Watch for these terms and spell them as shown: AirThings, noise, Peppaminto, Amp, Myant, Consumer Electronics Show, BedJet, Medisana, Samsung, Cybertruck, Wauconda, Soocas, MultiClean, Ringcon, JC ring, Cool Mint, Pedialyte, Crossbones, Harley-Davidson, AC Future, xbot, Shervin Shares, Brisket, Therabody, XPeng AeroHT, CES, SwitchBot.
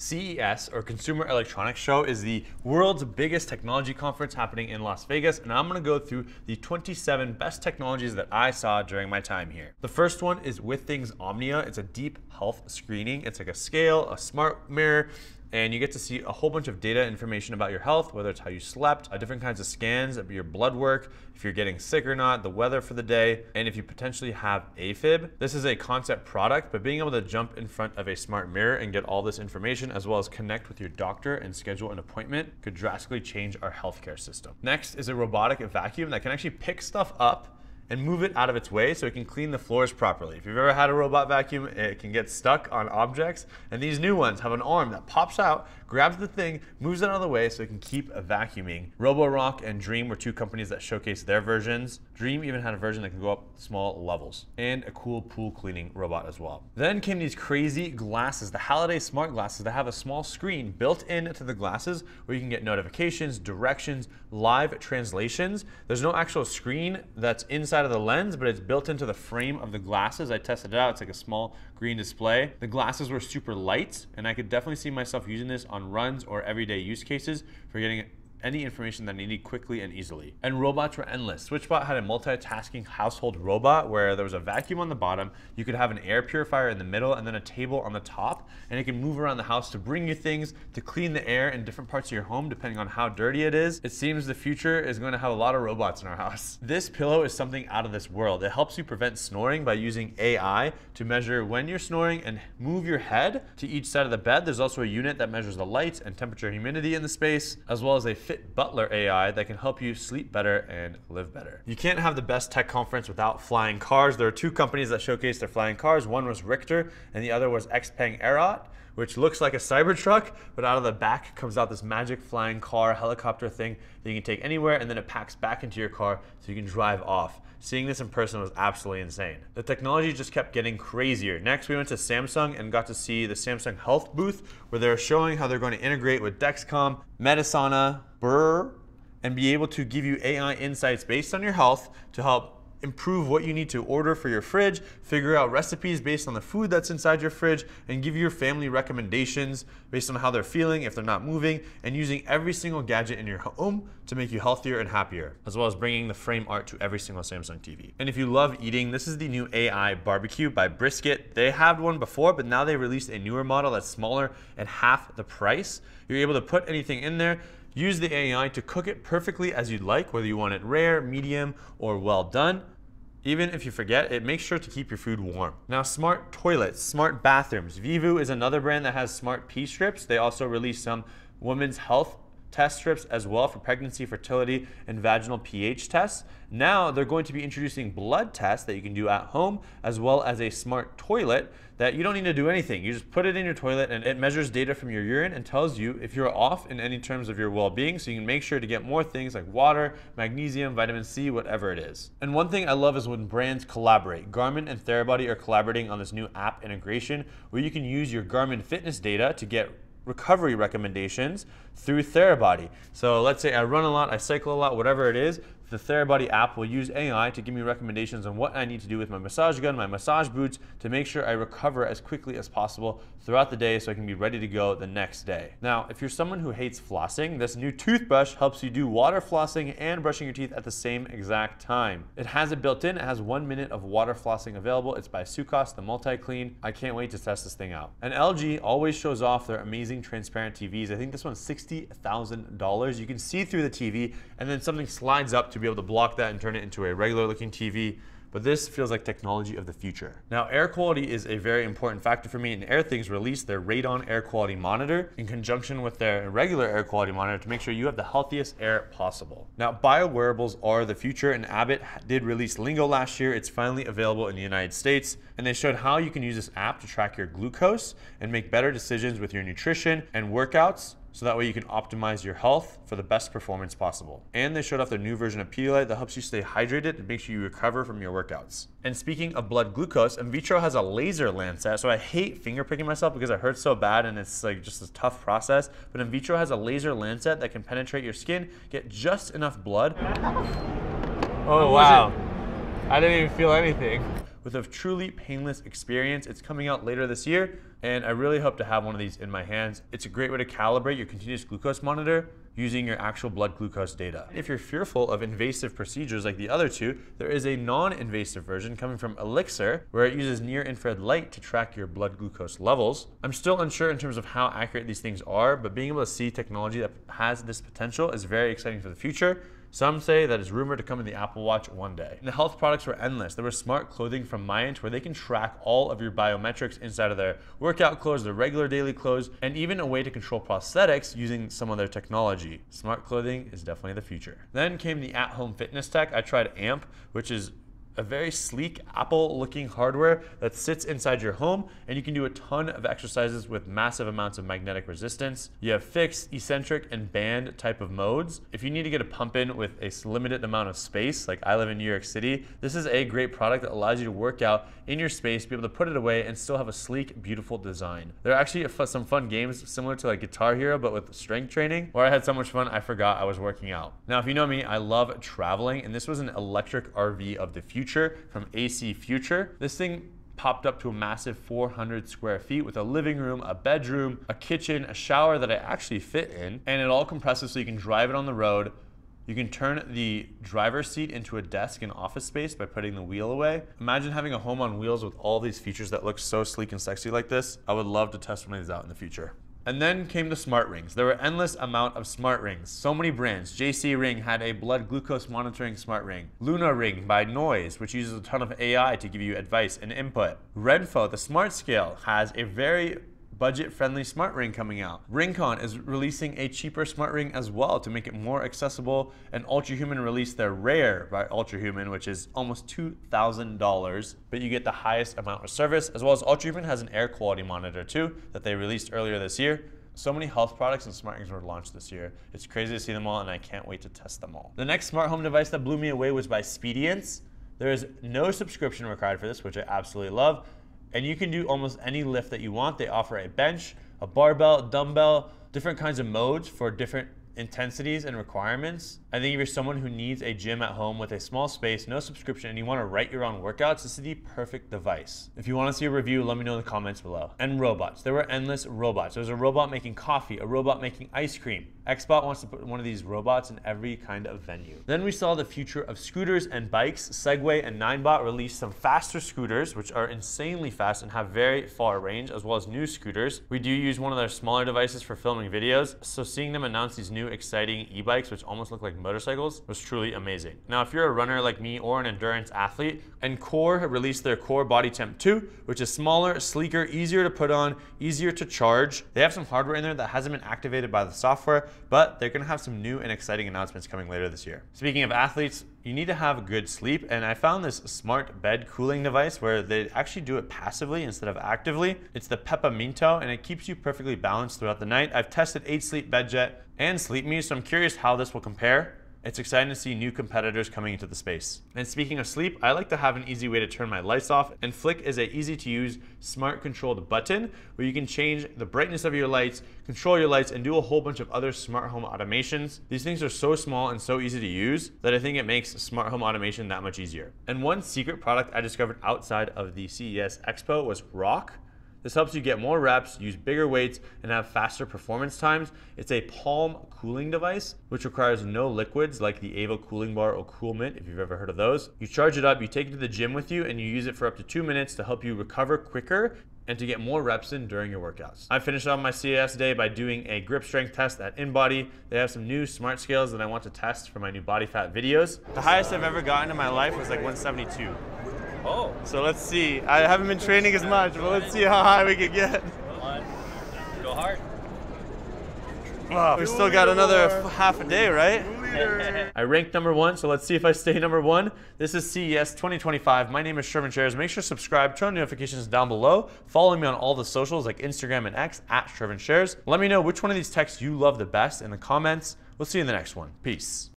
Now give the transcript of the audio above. CES, or Consumer Electronics Show, is the world's biggest technology conference happening in Las Vegas, and I'm gonna go through the 27 best technologies that I saw during my time here. The first one is Withings Omnia. It's a deep health screening. It's like a scale, a smart mirror, and you get to see a whole bunch of data information about your health, whether it's how you slept, different kinds of scans, your blood work, if you're getting sick or not, the weather for the day, and if you potentially have AFib. This is a concept product, but being able to jump in front of a smart mirror and get all this information, as well as connect with your doctor and schedule an appointment, could drastically change our healthcare system. Next is a robotic vacuum that can actually pick stuff up and move it out of its way so it can clean the floors properly. If you've ever had a robot vacuum, it can get stuck on objects, and these new ones have an arm that pops out, grabs the thing, moves it out of the way so it can keep vacuuming. Roborock and Dream were two companies that showcased their versions. Dream even had a version that can go up small levels, and a cool pool cleaning robot as well. Then came these crazy glasses, the Halliday Smart Glasses, that have a small screen built into the glasses where you can get notifications, directions, live translations. There's no actual screen that's inside of the lens, but it's built into the frame of the glasses. I tested it out. It's like a small green display. The glasses were super light, and I could definitely see myself using this on runs or everyday use cases for getting any information that I needed quickly and easily. And robots were endless. SwitchBot had a multitasking household robot where there was a vacuum on the bottom, you could have an air purifier in the middle, and then a table on the top, and it can move around the house to bring you things, to clean the air in different parts of your home depending on how dirty it is. It seems the future is going to have a lot of robots in our house. This pillow is something out of this world. It helps you prevent snoring by using AI to measure when you're snoring and move your head to each side of the bed. There's also a unit that measures the lights and temperature and humidity in the space, as well as a Butler AI that can help you sleep better and live better. You can't have the best tech conference without flying cars. There are two companies that showcased their flying cars. One was Richter and the other was XPeng AeroHT, which looks like a Cybertruck, but out of the back comes out this magic flying car helicopter thing that you can take anywhere, and then it packs back into your car so you can drive off. Seeing this in person was absolutely insane. The technology just kept getting crazier. Next, we went to Samsung and got to see the Samsung Health booth, where they're showing how they're going to integrate with Dexcom, Medisana, and be able to give you AI insights based on your health to help improve what you need to order for your fridge, figure out recipes based on the food that's inside your fridge, and give your family recommendations based on how they're feeling, if they're not moving, and using every single gadget in your home to make you healthier and happier, as well as bringing the frame art to every single Samsung TV. And if you love eating, this is the new AI barbecue by Brisket. They had one before, but now they released a newer model that's smaller and half the price. You're able to put anything in there, use the AI to cook it perfectly as you'd like, whether you want it rare, medium, or well done. Even if you forget, it makes sure to keep your food warm. Now, smart toilets, smart bathrooms. Vivoo is another brand that has smart pee strips. They also release some women's health test strips as well for pregnancy, fertility, and vaginal pH tests. Now they're going to be introducing blood tests that you can do at home, as well as a smart toilet that you don't need to do anything. You just put it in your toilet and it measures data from your urine and tells you if you're off in any terms of your well-being, so you can make sure to get more things like water, magnesium, vitamin C, whatever it is. And one thing I love is when brands collaborate. Garmin and Therabody are collaborating on this new app integration where you can use your Garmin fitness data to get recovery recommendations through Therabody. So let's say I run a lot, I cycle a lot, whatever it is, the Therabody app will use AI to give me recommendations on what I need to do with my massage gun, my massage boots, to make sure I recover as quickly as possible throughout the day so I can be ready to go the next day. Now, if you're someone who hates flossing, this new toothbrush helps you do water flossing and brushing your teeth at the same exact time. It has it built in. It has 1 minute of water flossing available. It's by Soocas, the MultiClean. I can't wait to test this thing out. And LG always shows off their amazing transparent TVs. I think this one's $60,000. You can see through the TV, and then something slides up to be able to block that and turn it into a regular looking TV. But this feels like technology of the future. Now, air quality is a very important factor for me, and AirThings released their radon air quality monitor in conjunction with their regular air quality monitor to make sure you have the healthiest air possible. Now, biowearables are the future, and Abbott did release Lingo last year. It's finally available in the United States, and they showed how you can use this app to track your glucose and make better decisions with your nutrition and workouts, so that way you can optimize your health for the best performance possible. And they showed off their new version of Pedialyte that helps you stay hydrated and makes sure you recover from your workouts. And speaking of blood glucose, Mvitro has a laser lancet. So I hate finger picking myself because it hurts so bad and it's like just a tough process. But Mvitro has a laser lancet that can penetrate your skin, get just enough blood. Oh wow, I didn't even feel anything. with a truly painless experience. It's coming out later this year, and I really hope to have one of these in my hands. It's a great way to calibrate your continuous glucose monitor using your actual blood glucose data. If you're fearful of invasive procedures like the other two, there is a non-invasive version coming from Elixir where it uses near-infrared light to track your blood glucose levels. I'm still unsure in terms of how accurate these things are, but being able to see technology that has this potential is very exciting for the future. Some say that it's rumored to come in the Apple Watch one day. And the health products were endless. There was smart clothing from Myant where they can track all of your biometrics inside of their workout clothes, their regular daily clothes, and even a way to control prosthetics using some of their technology. Smart clothing is definitely the future. Then came the at-home fitness tech. I tried Amp, which is a very sleek Apple-looking hardware that sits inside your home, and you can do a ton of exercises with massive amounts of magnetic resistance. You have fixed, eccentric, and band type of modes. If you need to get a pump in with a limited amount of space, like I live in New York City, this is a great product that allows you to work out in your space, be able to put it away, and still have a sleek, beautiful design. There are actually some fun games similar to like Guitar Hero, but with strength training, where I had so much fun I forgot I was working out. Now, if you know me, I love traveling, and this was an electric RV of the future. From AC Future. This thing popped up to a massive 400 square feet with a living room, a bedroom, a kitchen, a shower that I actually fit in, and it all compresses so you can drive it on the road. You can turn the driver's seat into a desk and office space by putting the wheel away. Imagine having a home on wheels with all these features that look so sleek and sexy like this. I would love to test one of these out in the future. And then came the smart rings. There were endless amount of smart rings. So many brands. JC Ring had a blood glucose monitoring smart ring. Luna Ring by Noise, which uses a ton of AI to give you advice and input. Renfo, the smart scale, has a very budget-friendly smart ring coming out. Ringcon is releasing a cheaper smart ring as well to make it more accessible, and UltraHuman released their Rare by UltraHuman, which is almost $2,000, but you get the highest amount of service, as well as UltraHuman has an air quality monitor too that they released earlier this year. So many health products and smart rings were launched this year. It's crazy to see them all, and I can't wait to test them all. The next smart home device that blew me away was by Speedience. There is no subscription required for this, which I absolutely love. And you can do almost any lift that you want. They offer a bench, a barbell, dumbbell, different kinds of modes for different intensities and requirements. I think if you're someone who needs a gym at home with a small space, no subscription, and you want to write your own workouts, this is the perfect device. If you want to see a review, let me know in the comments below. And robots. There were endless robots. There was a robot making coffee, a robot making ice cream. XBot wants to put one of these robots in every kind of venue. Then we saw the future of scooters and bikes. Segway and Ninebot released some faster scooters, which are insanely fast and have very far range, as well as new scooters. We do use one of their smaller devices for filming videos, so seeing them announce these new exciting e-bikes, which almost look like motorcycles, was truly amazing. Now, if you're a runner like me or an endurance athlete, Encore released their Core Body Temp 2, which is smaller, sleeker, easier to put on, easier to charge. They have some hardware in there that hasn't been activated by the software, but they're gonna have some new and exciting announcements coming later this year. Speaking of athletes, you need to have good sleep, and I found this smart bed cooling device where they actually do it passively instead of actively. It's the Peppaminto, and it keeps you perfectly balanced throughout the night. I've tested 8Sleep, BedJet, and SleepMe, so I'm curious how this will compare. It's exciting to see new competitors coming into the space. And speaking of sleep, I like to have an easy way to turn my lights off, and Flick is an easy-to-use, smart-controlled button where you can change the brightness of your lights, control your lights, and do a whole bunch of other smart home automations. These things are so small and so easy to use that I think it makes smart home automation that much easier. And one secret product I discovered outside of the CES Expo was Rock. This helps you get more reps, use bigger weights, and have faster performance times. It's a palm cooling device, which requires no liquids like the Ava cooling bar or Cool Mint, if you've ever heard of those. You charge it up, you take it to the gym with you, and you use it for up to 2 minutes to help you recover quicker and to get more reps in during your workouts. I finished off my CES day by doing a grip strength test at InBody. They have some new smart scales that I want to test for my new body fat videos. The highest I've ever gotten in my life was like 172. Oh. So let's see. I haven't been training as much, but let's see how high we can get. Go hard. Oh, we still got another half a day, right? I ranked number 1, so let's see if I stay number 1. This is CES 2025. My name is Shervin Shares. Make sure to subscribe, turn on notifications down below. Follow me on all the socials like Instagram and X at Shervin Shares. Let me know which one of these texts you love the best in the comments. We'll see you in the next one. Peace.